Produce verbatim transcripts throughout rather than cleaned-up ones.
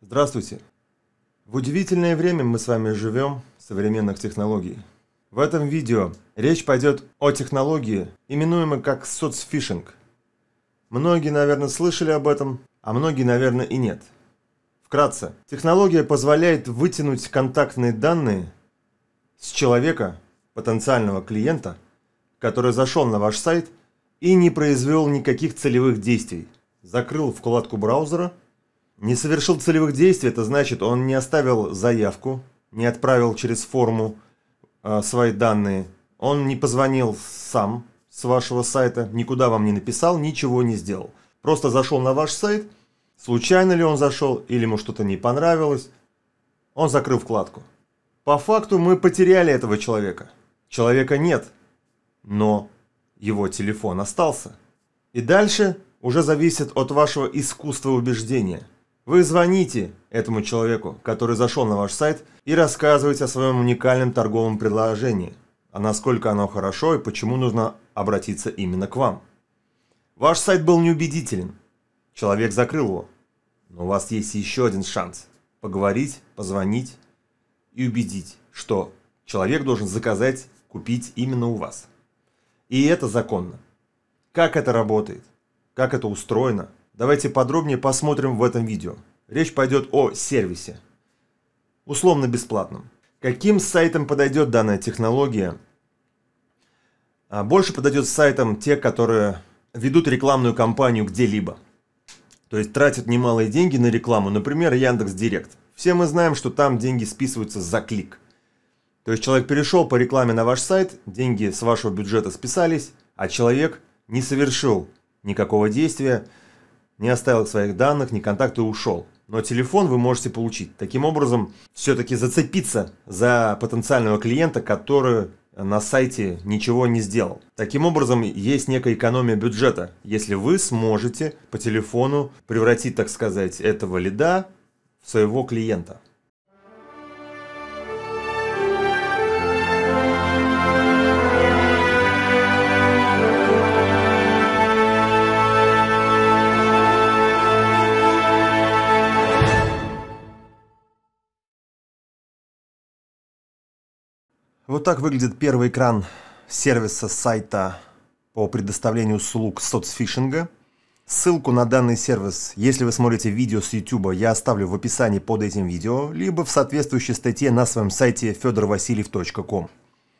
Здравствуйте! В удивительное время мы с вами живем современных технологий. В этом видео речь пойдет о технологии, именуемой как соцфишинг. Многие, наверное, слышали об этом, а многие, наверное, и нет. Вкратце, технология позволяет вытянуть контактные данные с человека, потенциального клиента, который зашел на ваш сайт и не произвел никаких целевых действий, закрыл вкладку браузера. Не совершил целевых действий, это значит, он не оставил заявку, не отправил через форму э, свои данные, он не позвонил сам с вашего сайта, никуда вам не написал, ничего не сделал. Просто зашел на ваш сайт, случайно ли он зашел или ему что-то не понравилось, он закрыл вкладку. По факту мы потеряли этого человека. Человека нет, но его телефон остался. И дальше уже зависит от вашего искусства убеждения. Вы звоните этому человеку, который зашел на ваш сайт, и рассказываете о своем уникальном торговом предложении, а насколько оно хорошо и почему нужно обратиться именно к вам. Ваш сайт был неубедителен, человек закрыл его, но у вас есть еще один шанс поговорить, позвонить и убедить, что человек должен заказать, купить именно у вас. И это законно. Как это работает? Как это устроено? Давайте подробнее посмотрим в этом видео. Речь пойдет о сервисе, условно бесплатном. Каким сайтам подойдет данная технология? Больше подойдет сайтам те, которые ведут рекламную кампанию где-либо. То есть тратят немалые деньги на рекламу, например, Яндекс.Директ. Все мы знаем, что там деньги списываются за клик. То есть человек перешел по рекламе на ваш сайт, деньги с вашего бюджета списались, а человек не совершил никакого действия, не оставил своих данных, ни контакта и ушел. Но телефон вы можете получить. Таким образом, все-таки зацепиться за потенциального клиента, который на сайте ничего не сделал. Таким образом, есть некая экономия бюджета, если вы сможете по телефону превратить, так сказать, этого лида в своего клиента. Вот так выглядит первый экран сервиса сайта по предоставлению услуг соцфишинга. Ссылку на данный сервис, если вы смотрите видео с YouTube, я оставлю в описании под этим видео, либо в соответствующей статье на своем сайте федор василев точка ком.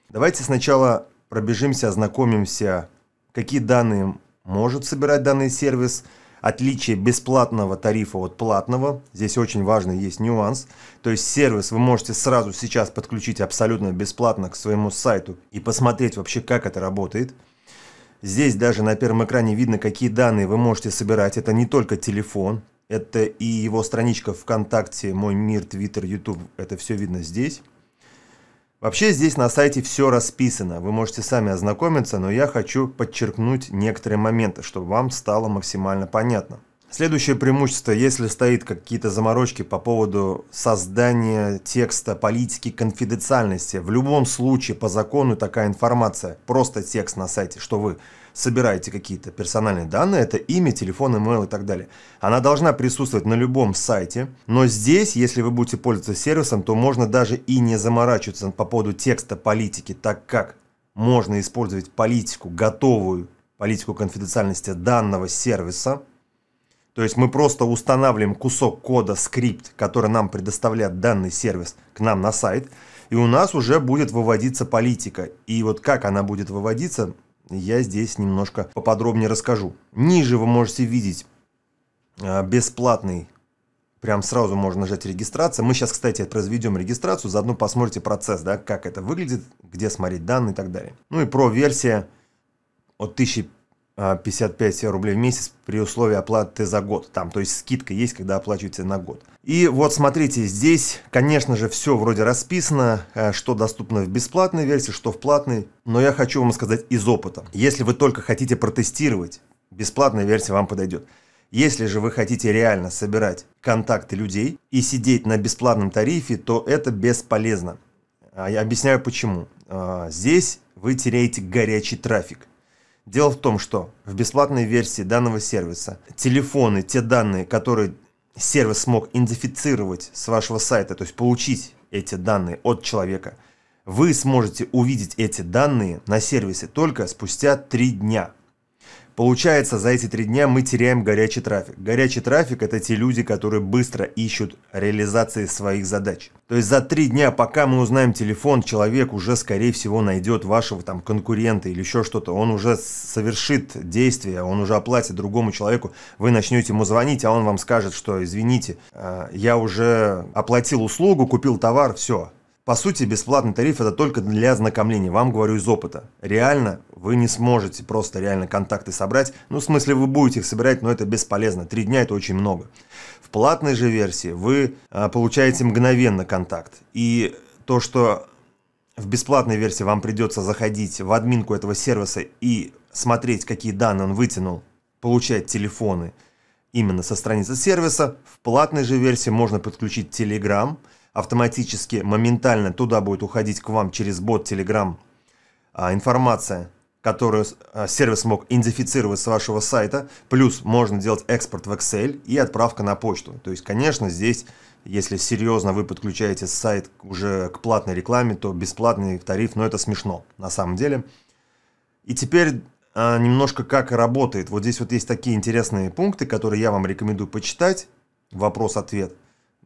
Давайте сначала пробежимся, ознакомимся, какие данные может собирать данный сервис, отличие бесплатного тарифа от платного. Здесь очень важный есть нюанс. То есть сервис вы можете сразу сейчас подключить абсолютно бесплатно к своему сайту и посмотреть вообще, как это работает. Здесь даже на первом экране видно, какие данные вы можете собирать. Это не только телефон, это и его страничка ВКонтакте, Мой Мир, Твиттер, Ютуб. Это все видно здесь. Вообще здесь на сайте все расписано, вы можете сами ознакомиться, но я хочу подчеркнуть некоторые моменты, чтобы вам стало максимально понятно. Следующее преимущество, если стоит какие-то заморочки по поводу создания текста, политики конфиденциальности, в любом случае по закону такая информация, просто текст на сайте, что вы собираете какие-то персональные данные, это имя, телефон, имейл и так далее. Она должна присутствовать на любом сайте, но здесь, если вы будете пользоваться сервисом, то можно даже и не заморачиваться по поводу текста политики, так как можно использовать политику, готовую политику конфиденциальности данного сервиса. То есть мы просто устанавливаем кусок кода, скрипт, который нам предоставляет данный сервис к нам на сайт, и у нас уже будет выводиться политика. И вот как она будет выводиться, я здесь немножко поподробнее расскажу. Ниже вы можете видеть бесплатный, прям сразу можно нажать регистрация. Мы сейчас, кстати, произведем регистрацию, заодно посмотрите процесс, да, как это выглядит, где смотреть данные и так далее. Ну и про версия от тысячи пятьдесят пять рублей в месяц при условии оплаты за год. Там, то есть скидка есть, когда оплачиваете на год. И вот смотрите, здесь, конечно же, все вроде расписано, что доступно в бесплатной версии, что в платной. Но я хочу вам сказать из опыта. Если вы только хотите протестировать, бесплатная версия вам подойдет. Если же вы хотите реально собирать контакты людей и сидеть на бесплатном тарифе, то это бесполезно. Я объясняю почему. Здесь вы теряете горячий трафик. Дело в том, что в бесплатной версии данного сервиса телефоны, те данные, которые сервис смог идентифицировать с вашего сайта, то есть получить эти данные от человека, вы сможете увидеть эти данные на сервисе только спустя три дня. Получается, за эти три дня мы теряем горячий трафик. Горячий трафик – это те люди, которые быстро ищут реализации своих задач. То есть за три дня, пока мы узнаем телефон, человек уже, скорее всего, найдет вашего там конкурента или еще что-то. Он уже совершит действие, он уже оплатит другому человеку. Вы начнете ему звонить, а он вам скажет, что извините, я уже оплатил услугу, купил товар, все. По сути, бесплатный тариф – это только для ознакомления, вам говорю из опыта. Реально вы не сможете просто реально контакты собрать. Ну, в смысле, вы будете их собирать, но это бесполезно. Три дня – это очень много. В платной же версии вы а, получаете мгновенно контакт. И то, что в бесплатной версии вам придется заходить в админку этого сервиса и смотреть, какие данные он вытянул, получать телефоны именно со страницы сервиса, в платной же версии можно подключить Telegram. Автоматически, моментально туда будет уходить к вам через бот Telegram информация, которую сервис мог идентифицировать с вашего сайта. Плюс можно делать экспорт в Excel и отправка на почту. То есть, конечно, здесь, если серьезно вы подключаете сайт уже к платной рекламе, то бесплатный тариф, но это смешно на самом деле. И теперь немножко как работает. Вот здесь вот есть такие интересные пункты, которые я вам рекомендую почитать. Вопрос-ответ.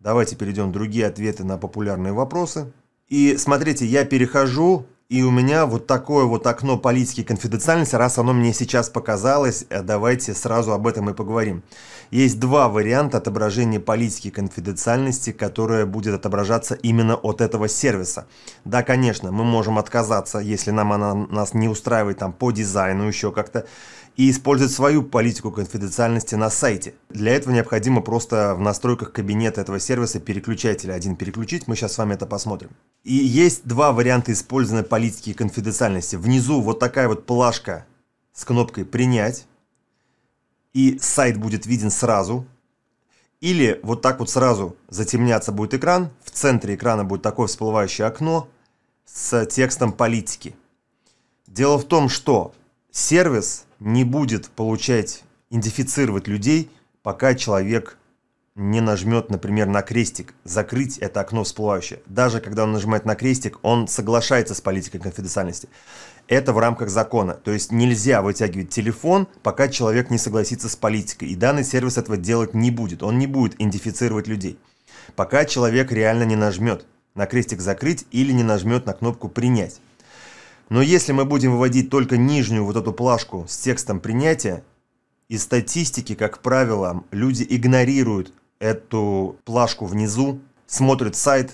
Давайте перейдем в другие ответы на популярные вопросы. И смотрите, я перехожу, и у меня вот такое вот окно политики и конфиденциальности, раз оно мне сейчас показалось, давайте сразу об этом и поговорим. Есть два варианта отображения политики и конфиденциальности, которая будет отображаться именно от этого сервиса. Да, конечно, мы можем отказаться, если нам она нас не устраивает там по дизайну еще как-то, и использовать свою политику конфиденциальности на сайте. Для этого необходимо просто в настройках кабинета этого сервиса переключателя один переключить, мы сейчас с вами это посмотрим. И есть два варианта использования политики конфиденциальности. Внизу вот такая вот плашка с кнопкой «Принять», и сайт будет виден сразу. Или вот так вот сразу затемняться будет экран, в центре экрана будет такое всплывающее окно с текстом политики. Дело в том, что сервис не будет получать, идентифицировать людей, пока человек не нажмет, например, на крестик, закрыть это окно всплывающее. Даже когда он нажимает на крестик, он соглашается с политикой конфиденциальности. Это в рамках закона. То есть нельзя вытягивать телефон, пока человек не согласится с политикой. И данный сервис этого делать не будет. Он не будет идентифицировать людей, пока человек реально не нажмет на крестик «Закрыть» или не нажмет на кнопку «Принять». Но если мы будем выводить только нижнюю вот эту плашку с текстом принятия, из статистики, как правило, люди игнорируют эту плашку внизу, смотрят сайт,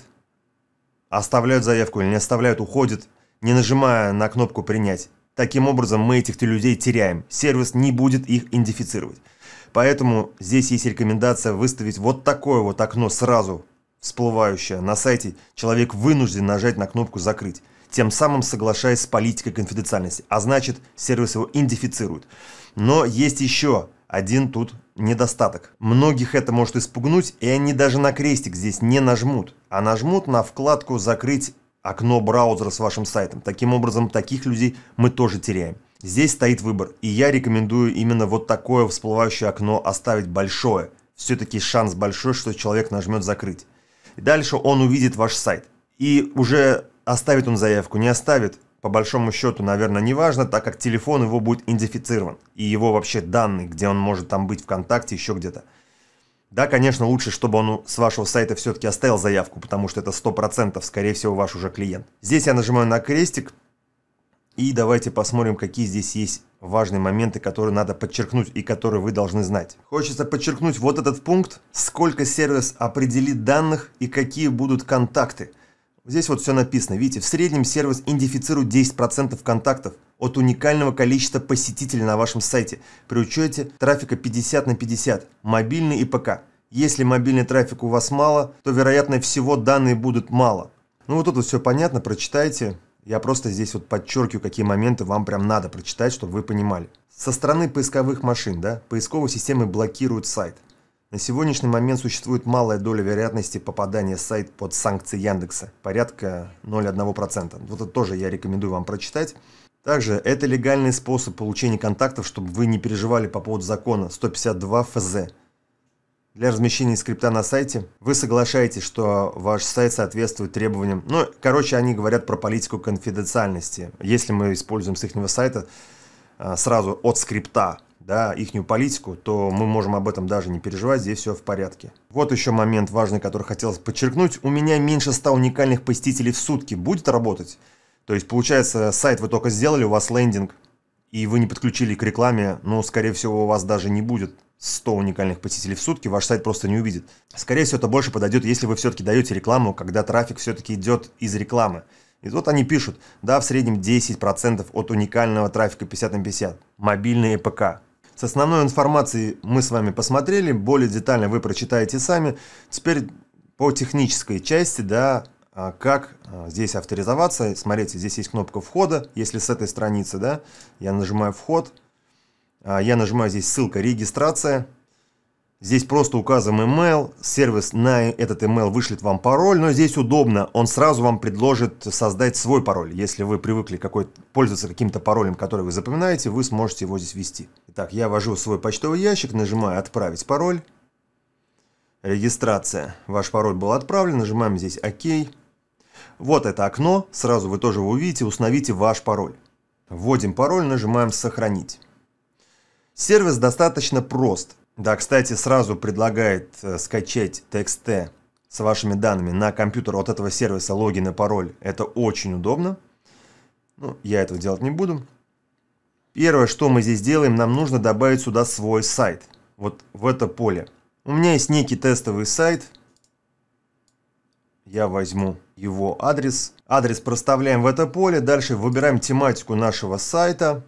оставляют заявку или не оставляют, уходят, не нажимая на кнопку «Принять». Таким образом, мы этих людей теряем. Сервис не будет их идентифицировать. Поэтому здесь есть рекомендация выставить вот такое вот окно сразу всплывающее на сайте. Человек вынужден нажать на кнопку «Закрыть», тем самым соглашаясь с политикой конфиденциальности, а значит, сервис его идентифицирует. Но есть еще один тут недостаток. Многих это может испугнуть, и они даже на крестик здесь не нажмут, а нажмут на вкладку «Закрыть окно браузера с вашим сайтом». Таким образом, таких людей мы тоже теряем. Здесь стоит выбор, и я рекомендую именно вот такое всплывающее окно оставить большое. Все-таки шанс большой, что человек нажмет «Закрыть». И дальше он увидит ваш сайт. И уже... оставит он заявку, не оставит, по большому счету, наверное, не важно, так как телефон его будет идентифицирован. И его вообще данные, где он может там быть, ВКонтакте, еще где-то. Да, конечно, лучше, чтобы он с вашего сайта все-таки оставил заявку, потому что это сто процентов, скорее всего, ваш уже клиент. Здесь я нажимаю на крестик. И давайте посмотрим, какие здесь есть важные моменты, которые надо подчеркнуть и которые вы должны знать. Хочется подчеркнуть вот этот пункт, сколько сервис определит данных и какие будут контакты. Здесь вот все написано, видите, в среднем сервис идентифицирует десять процентов контактов от уникального количества посетителей на вашем сайте при учете трафика пятьдесят на пятьдесят, мобильный и ПК. Если мобильный трафик у вас мало, то, вероятно, всего данные будут мало. Ну вот тут вот все понятно, прочитайте. Я просто здесь вот подчеркиваю, какие моменты вам прям надо прочитать, чтобы вы понимали. Со стороны поисковых машин, да, поисковые системы блокируют сайт. На сегодняшний момент существует малая доля вероятности попадания сайта под санкции Яндекса, порядка ноль целых одна десятая процента. Вот это тоже я рекомендую вам прочитать. Также это легальный способ получения контактов, чтобы вы не переживали по поводу закона сто пятьдесят два эф зэ. для размещения скрипта на сайте. Вы соглашаетесь, что ваш сайт соответствует требованиям. Ну, короче, они говорят про политику конфиденциальности. Если мы используем с ихнего сайта сразу от скрипта, да, ихнюю политику, то мы можем об этом даже не переживать, здесь все в порядке. Вот еще момент важный, который хотелось подчеркнуть. У меня меньше ста уникальных посетителей в сутки. Будет работать? То есть, получается, сайт вы только сделали, у вас лендинг, и вы не подключили к рекламе, ну, скорее всего, у вас даже не будет ста уникальных посетителей в сутки, ваш сайт просто не увидит. Скорее всего, это больше подойдет, если вы все-таки даете рекламу, когда трафик все-таки идет из рекламы. И вот они пишут, да, в среднем десять процентов от уникального трафика пятьдесят на пятьдесят. Мобильные ПК. С основной информацией мы с вами посмотрели, более детально вы прочитаете сами. Теперь по технической части, да, как здесь авторизоваться. Смотрите, здесь есть кнопка входа, если с этой страницы, да, я нажимаю вход, я нажимаю здесь ссылка регистрация. Здесь просто указываем email, сервис на этот email вышлет вам пароль, но здесь удобно, он сразу вам предложит создать свой пароль. Если вы привыкли какой пользоваться каким-то паролем, который вы запоминаете, вы сможете его здесь ввести. Итак, я ввожу свой почтовый ящик, нажимаю «Отправить пароль», «Регистрация». Ваш пароль был отправлен, нажимаем здесь «Ок». Вот это окно, сразу вы тоже его увидите, установите ваш пароль. Вводим пароль, нажимаем «Сохранить». Сервис достаточно прост. Да, кстати, сразу предлагает скачать текст с вашими данными на компьютер от этого сервиса, логин и пароль. Это очень удобно. Ну, я этого делать не буду. Первое, что мы здесь делаем, нам нужно добавить сюда свой сайт. Вот в это поле. У меня есть некий тестовый сайт. Я возьму его адрес. Адрес проставляем в это поле. Дальше выбираем тематику нашего сайта.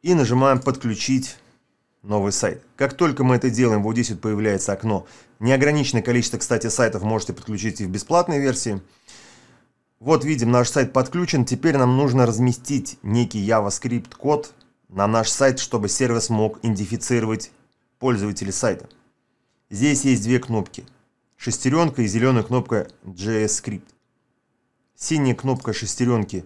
И нажимаем «Подключить». Новый сайт. Как только мы это делаем, вот здесь вот появляется окно. Неограниченное количество, кстати, сайтов можете подключить и в бесплатной версии. Вот видим, наш сайт подключен. Теперь нам нужно разместить некий JavaScript-код на наш сайт, чтобы сервис мог идентифицировать пользователей сайта. Здесь есть две кнопки. Шестеренка и зеленая кнопка JavaScript. Синяя кнопка шестеренки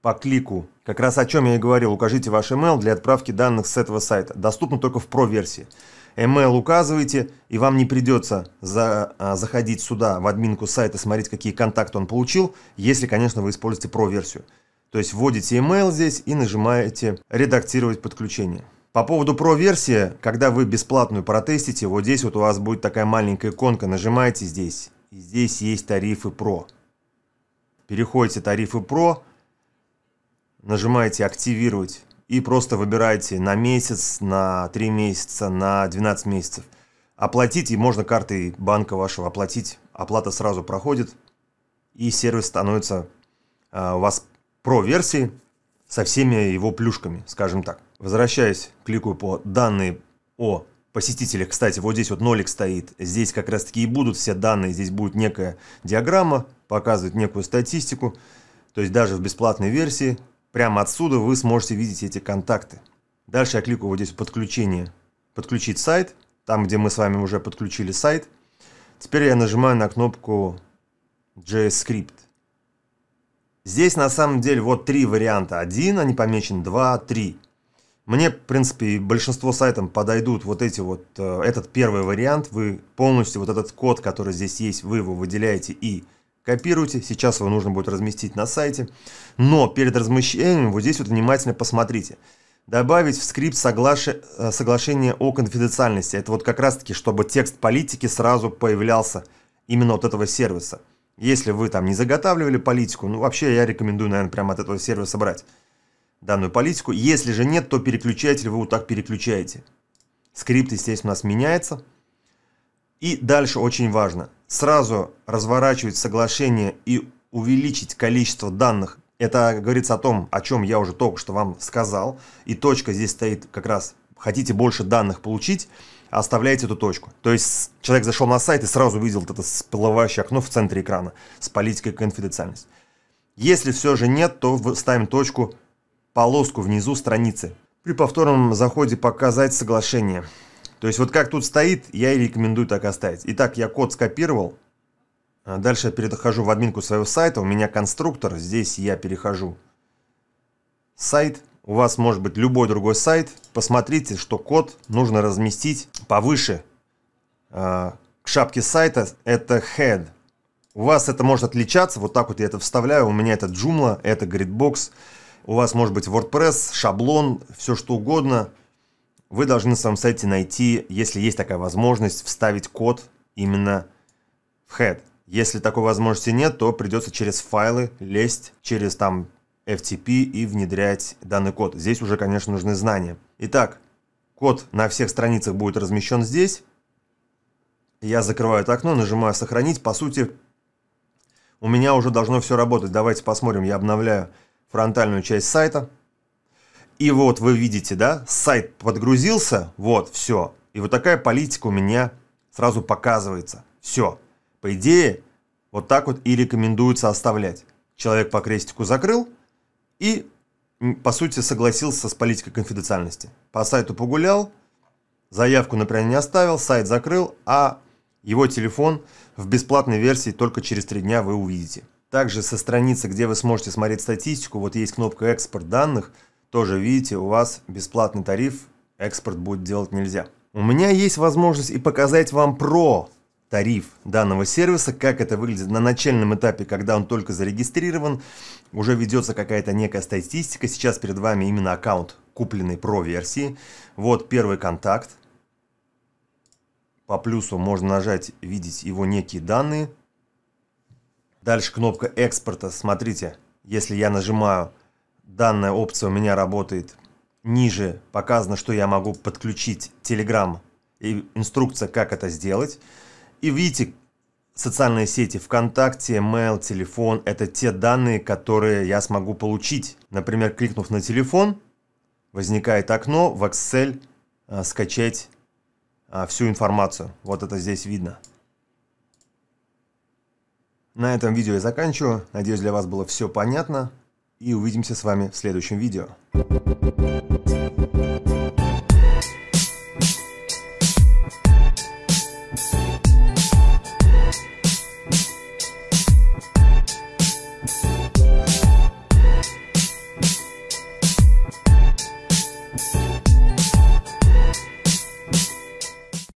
по клику. Как раз о чем я и говорил, укажите ваш email для отправки данных с этого сайта. Доступно только в Pro-версии. Email указывайте, и вам не придется за, а, заходить сюда, в админку сайта, смотреть, какие контакты он получил, если, конечно, вы используете Pro-версию. То есть вводите email здесь и нажимаете «Редактировать подключение». По поводу Pro-версии, когда вы бесплатную протестите, вот здесь вот у вас будет такая маленькая иконка, нажимаете здесь, и здесь есть тарифы Pro. Переходите «Тарифы Pro», нажимаете «Активировать» и просто выбираете на месяц, на три месяца, на двенадцать месяцев. Оплатить, и можно картой банка вашего оплатить. Оплата сразу проходит, и сервис становится а, у вас Pro-версией со всеми его плюшками, скажем так. Возвращаясь, кликаю по «Данные о посетителях». Кстати, вот здесь вот нолик стоит. Здесь как раз таки и будут все данные. Здесь будет некая диаграмма, показывает некую статистику. То есть даже в бесплатной версии прямо отсюда вы сможете видеть эти контакты. Дальше я кликаю вот здесь «Подключение», «Подключить сайт», там, где мы с вами уже подключили сайт. Теперь я нажимаю на кнопку «JavaScript». Здесь на самом деле вот три варианта. Один, они помечены, два, три. Мне, в принципе, большинство сайтов подойдут вот эти вот, этот первый вариант. Вы полностью вот этот код, который здесь есть, вы его выделяете и копируйте, сейчас его нужно будет разместить на сайте. Но перед размещением вот здесь вот внимательно посмотрите. Добавить в скрипт соглаш... соглашение о конфиденциальности. Это вот как раз таки, чтобы текст политики сразу появлялся именно от этого сервиса. Если вы там не заготавливали политику, ну вообще я рекомендую, наверное, прямо от этого сервиса брать данную политику. Если же нет, то переключатель вы вот так переключаете. Скрипт, естественно, у нас меняется. И дальше очень важно. Сразу разворачивать соглашение и увеличить количество данных. Это говорится о том, о чем я уже только что вам сказал. И точка здесь стоит как раз. Хотите больше данных получить, оставляйте эту точку. То есть человек зашел на сайт и сразу увидел вот это всплывающее окно в центре экрана с политикой конфиденциальности. Если все же нет, то ставим точку, полоску внизу страницы. При повторном заходе «Показать соглашение». То есть вот как тут стоит, я и рекомендую так оставить. Итак, я код скопировал. Дальше я перехожу в админку своего сайта. У меня конструктор. Здесь я перехожу сайт. У вас может быть любой другой сайт. Посмотрите, что код нужно разместить повыше к шапке сайта, это хед. У вас это может отличаться, вот так вот я это вставляю, у меня это Joomla, это Gridbox, у вас может быть WordPress, шаблон, все что угодно. Вы должны на своем сайте найти, если есть такая возможность, вставить код именно в хед. Если такой возможности нет, то придется через файлы лезть, через там эф ти пи и внедрять данный код. Здесь уже, конечно, нужны знания. Итак, код на всех страницах будет размещен здесь. Я закрываю это окно, нажимаю «Сохранить». По сути, у меня уже должно все работать. Давайте посмотрим. Я обновляю фронтальную часть сайта. И вот вы видите, да, сайт подгрузился. Вот, все. И вот такая политика у меня сразу показывается. Все. По идее, вот так вот и рекомендуется оставлять. Человек по крестику закрыл и, по сути, согласился с политикой конфиденциальности. По сайту погулял, заявку, например, не оставил, сайт закрыл, а его телефон в бесплатной версии только через три дня вы увидите. Также со страницы, где вы сможете смотреть статистику, вот есть кнопка «Экспорт данных», тоже видите, у вас бесплатный тариф, экспорт будет делать нельзя. У меня есть возможность и показать вам про тариф данного сервиса, как это выглядит на начальном этапе, когда он только зарегистрирован, уже ведется какая-то некая статистика. Сейчас перед вами именно аккаунт купленной про версии. Вот первый контакт. По плюсу можно нажать, видеть его некие данные. Дальше кнопка экспорта. Смотрите, если я нажимаю, данная опция у меня работает. Ниже показано, что я могу подключить Telegram и инструкция, как это сделать. И видите, социальные сети ВКонтакте, mail, телефон – это те данные, которые я смогу получить. Например, кликнув на телефон, возникает окно в Excel а, скачать а, всю информацию. Вот это здесь видно. На этом видео я заканчиваю. Надеюсь, для вас было все понятно. И увидимся с вами в следующем видео.